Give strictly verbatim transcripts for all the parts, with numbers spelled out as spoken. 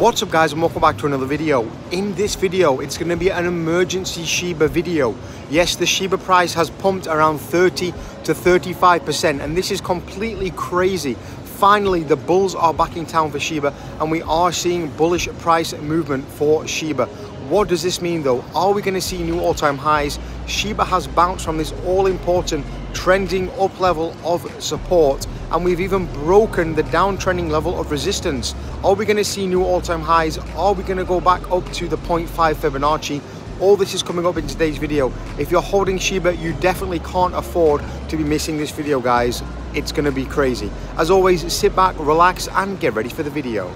What's up guys and welcome back to another video. In this video it's going to be an emergency Shiba video. Yes, the Shiba price has pumped around thirty to thirty-five percent and this is completely crazy. Finally, the bulls are back in town for Shiba and we are seeing bullish price movement for Shiba. What does this mean though? Are we going to see new all-time highs? Shiba has bounced from this all-important trending up level of support and we've even broken the downtrending level of resistance. Are we going to see new all-time highs? Are we going to go back up to the zero point five Fibonacci? All this is coming up in today's video. If you're holding Shiba, you definitely can't afford to be missing this video, guys. It's going to be crazy. As always, sit back, relax, and get ready for the video.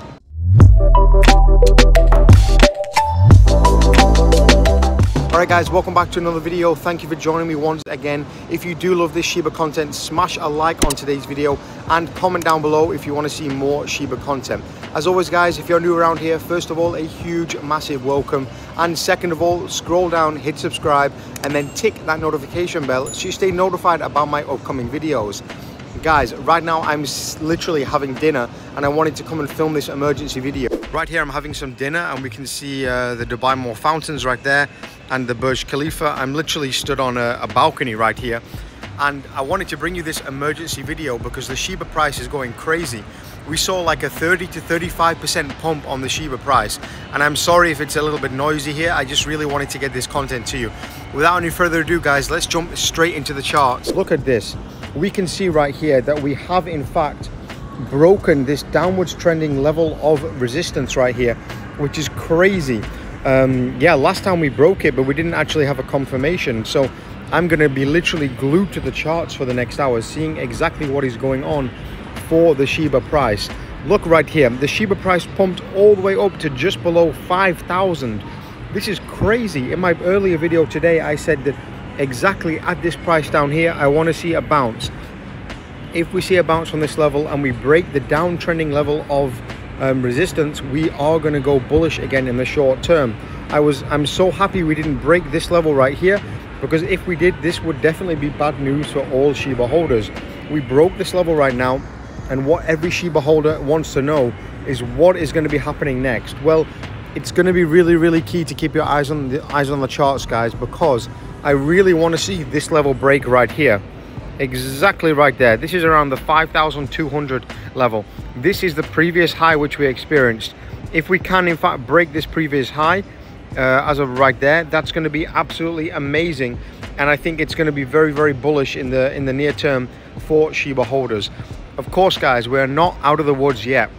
Alright guys, welcome back to another video. Thank you for joining me once again. If you do love this Shiba content, smash a like on today's video and comment down below if you want to see more Shiba content. As always guys, if you're new around here, first of all, a huge massive welcome, and second of all, scroll down, hit subscribe, and then tick that notification bell so you stay notified about my upcoming videos. Guys, right now I'm literally having dinner and I wanted to come and film this emergency video. Right here I'm having some dinner and we can see uh, the Dubai Mall fountains right there and the Burj Khalifa. I'm literally stood on a, a balcony right here and I wanted to bring you this emergency video because the Shiba price is going crazy. We saw like a thirty to thirty-five percent pump on the Shiba price and I'm sorry if it's a little bit noisy here. I just really wanted to get this content to you. Without any further ado guys, let's jump straight into the charts. Look at this. We can see right here that we have in fact broken this downwards trending level of resistance right here, which is crazy. Um, yeah, last time we broke it, but we didn't actually have a confirmation. So I'm going to be literally glued to the charts for the next hour, seeing exactly what is going on for the Shiba price. Look right here, the Shiba price pumped all the way up to just below five thousand. This is crazy. In my earlier video today, I said that exactly at this price down here I want to see a bounce. If we see a bounce from this level and we break the downtrending level of um, resistance, we are going to go bullish again in the short term. I was I'm so happy we didn't break this level right here, because if we did, this would definitely be bad news for all Shiba holders. We broke this level right now, and what every Shiba holder wants to know is what is going to be happening next. Well, it's going to be really really key to keep your eyes on the eyes on the charts guys, because I really want to see this level break right here, exactly right there. This is around the five thousand two hundred level. This is the previous high which we experienced. If we can in fact break this previous high uh, as of right there, that's going to be absolutely amazing, and I think it's going to be very very bullish in the in the near term for Shiba holders. Of course guys, we're not out of the woods yet.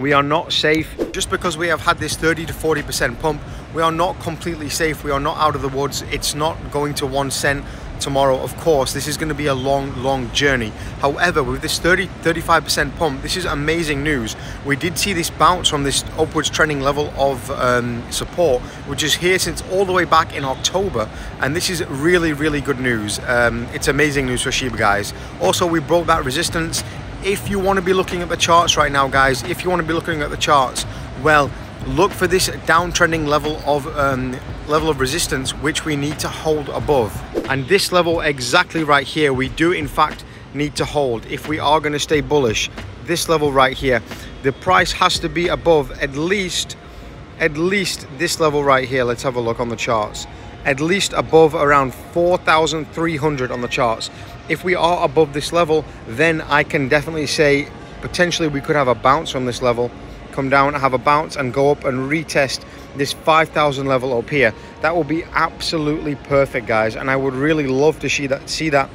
We are not safe. Just because we have had this thirty to forty percent pump, we are not completely safe. We are not out of the woods. It's not going to one cent tomorrow, of course. This is going to be a long, long journey. However, with this thirty, thirty-five percent pump, this is amazing news. We did see this bounce from this upwards trending level of um, support, which is here since all the way back in October. And this is really, really good news. Um, it's amazing news for Shiba, guys. Also, we broke that resistance. If you want to be looking at the charts right now guys, if you want to be looking at the charts, well, look for this downtrending level of um, level of resistance which we need to hold above, and this level exactly right here we do in fact need to hold if we are going to stay bullish. This level right here, the price has to be above at least at least this level right here. Let's have a look on the charts. At least above around four thousand three hundred on the charts. If we are above this level, then I can definitely say potentially we could have a bounce from this level, come down, have a bounce and go up and retest this five thousand level up here. That will be absolutely perfect guys, and I would really love to see that see that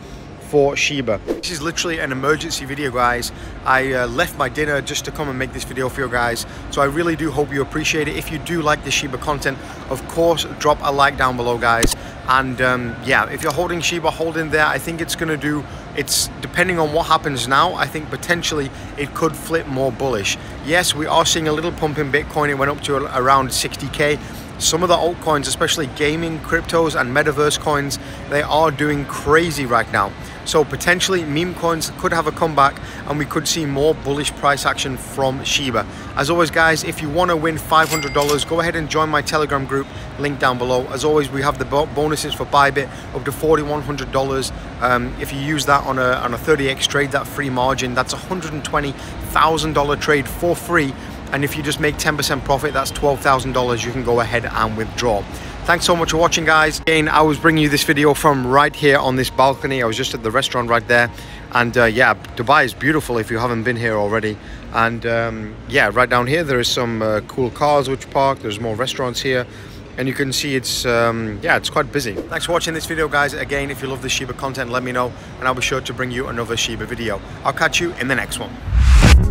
for Shiba. This is literally an emergency video guys. I uh, left my dinner just to come and make this video for you guys, so I really do hope you appreciate it. If you do like the Shiba content, of course drop a like down below guys, and um, yeah, if you're holding Shiba, hold in there. I think it's gonna do it's depending on what happens now, I think potentially it could flip more bullish. Yes, we are seeing a little pump in Bitcoin. It went up to around sixty K. Some of the altcoins, especially gaming, cryptos and metaverse coins, they are doing crazy right now. So potentially meme coins could have a comeback and we could see more bullish price action from Shiba. As always guys, if you want to win five hundred dollars, go ahead and join my Telegram group, link down below. As always, we have the bonuses for Bybit up to four thousand one hundred dollars. Um, if you use that on a, on a thirty X trade, that free margin, that's a one hundred twenty thousand dollar trade for free. And if you just make ten percent profit, that's twelve thousand dollars you can go ahead and withdraw. Thanks so much for watching, guys. Again, I was bringing you this video from right here on this balcony. I was just at the restaurant right there. And uh, yeah, Dubai is beautiful if you haven't been here already. And um, yeah, right down here, there is some uh, cool cars which park. There's more restaurants here. And you can see it's, um, yeah, it's quite busy. Thanks for watching this video, guys. Again, if you love the Shiba content, let me know. And I'll be sure to bring you another Shiba video. I'll catch you in the next one.